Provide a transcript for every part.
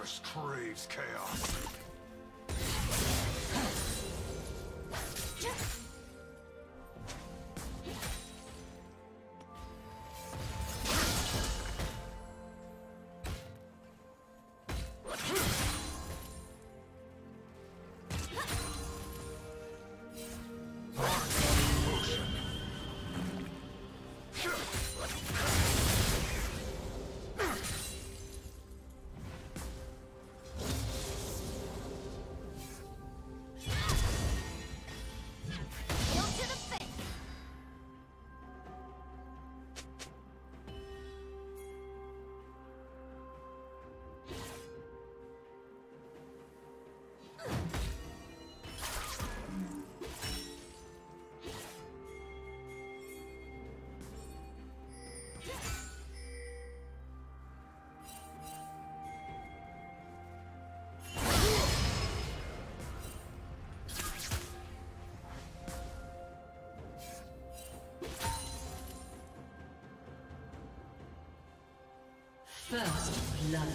universe craves chaos. First blood.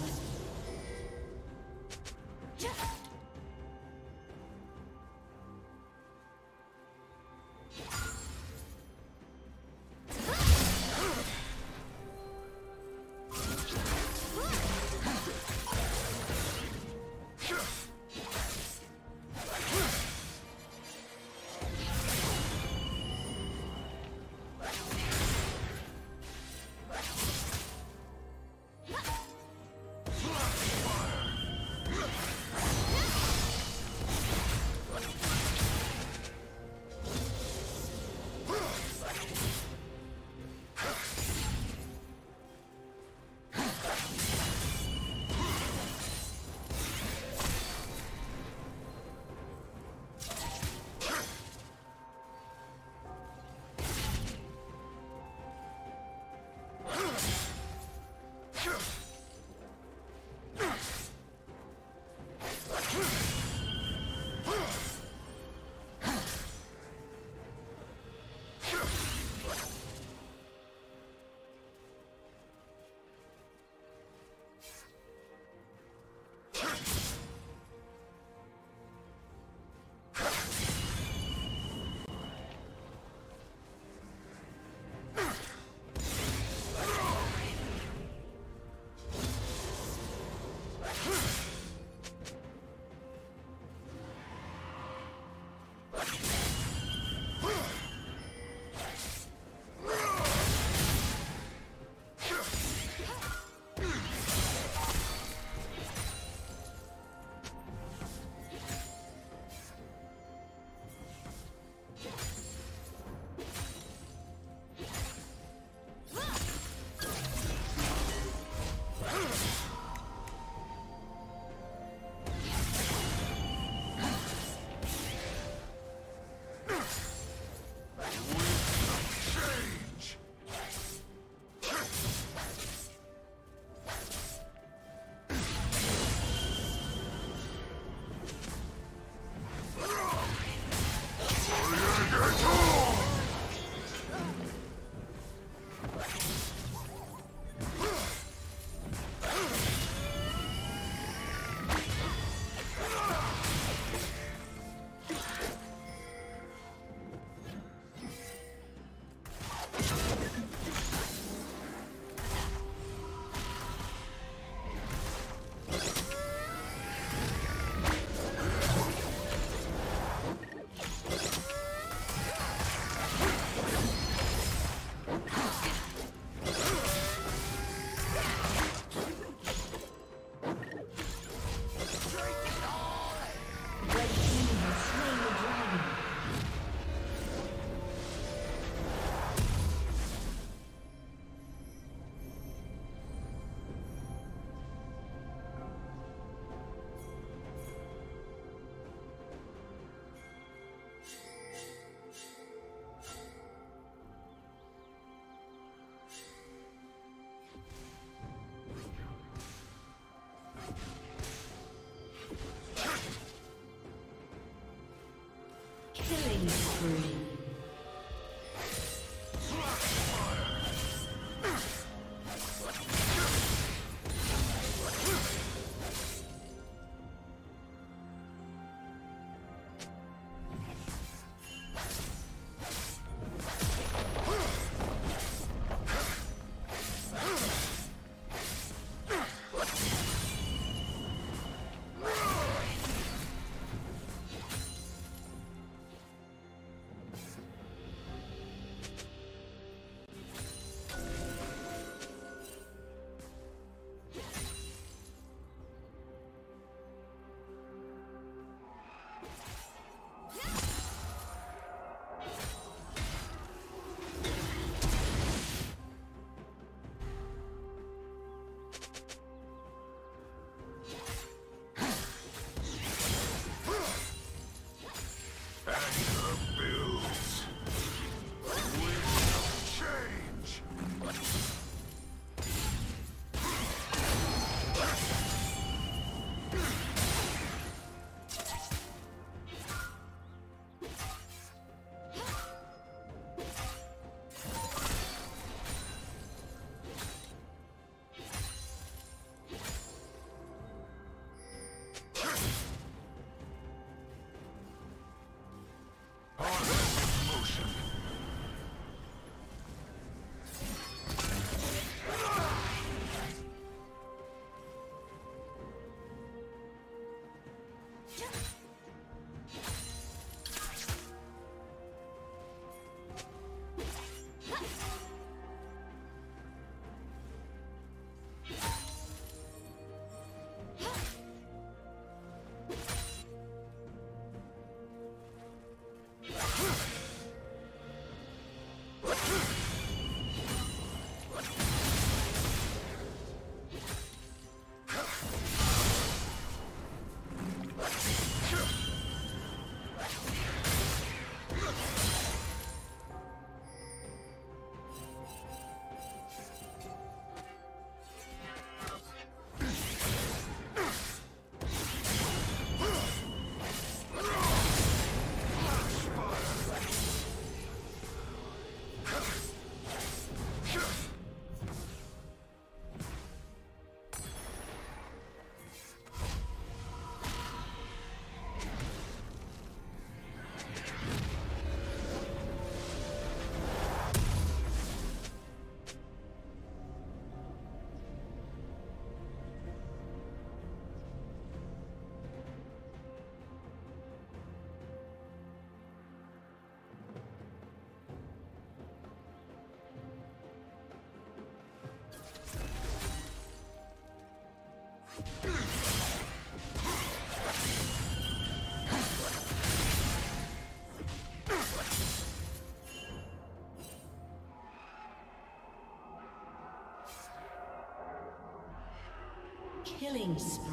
Killing spree.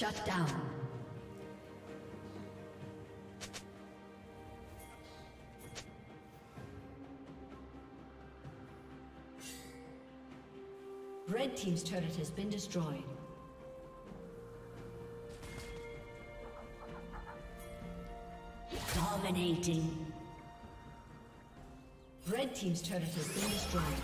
Shut down. Red team's turret has been destroyed. Dominating. Red team's turret has been destroyed.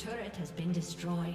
turret has been destroyed.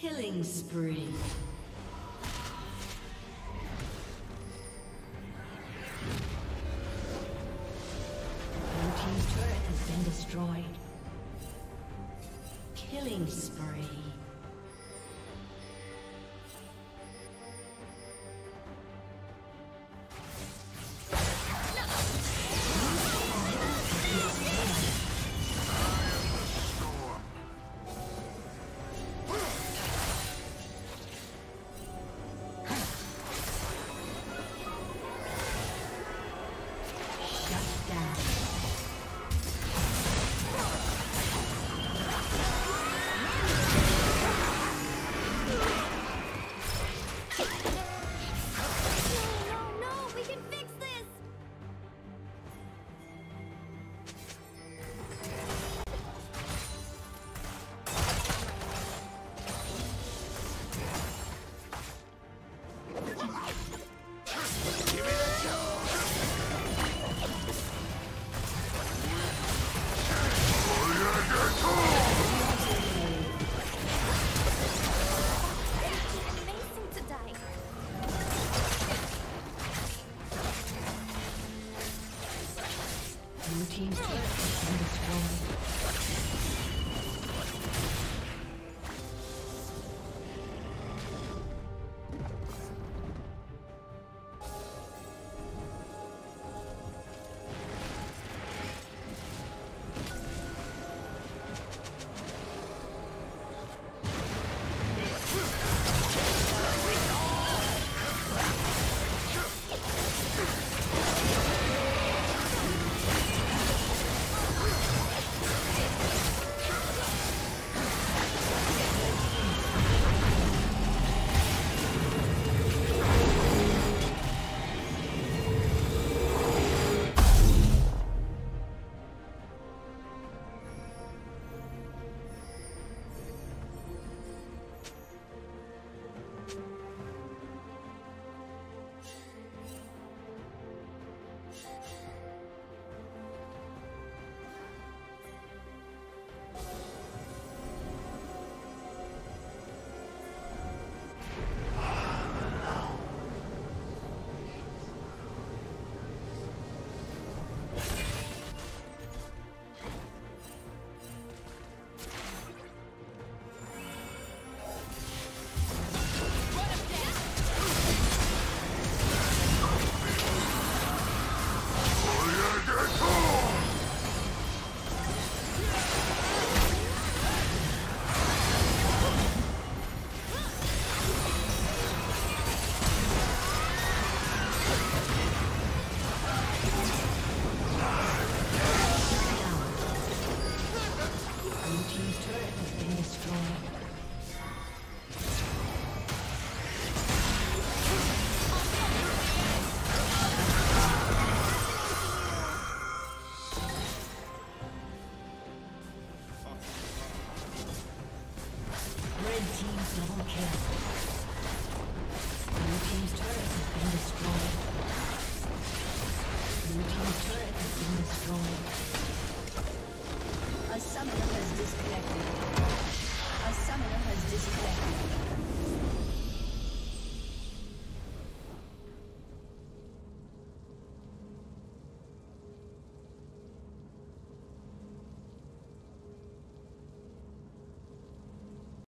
Killing spree. Blue team's turret has been destroyed. Killing spree.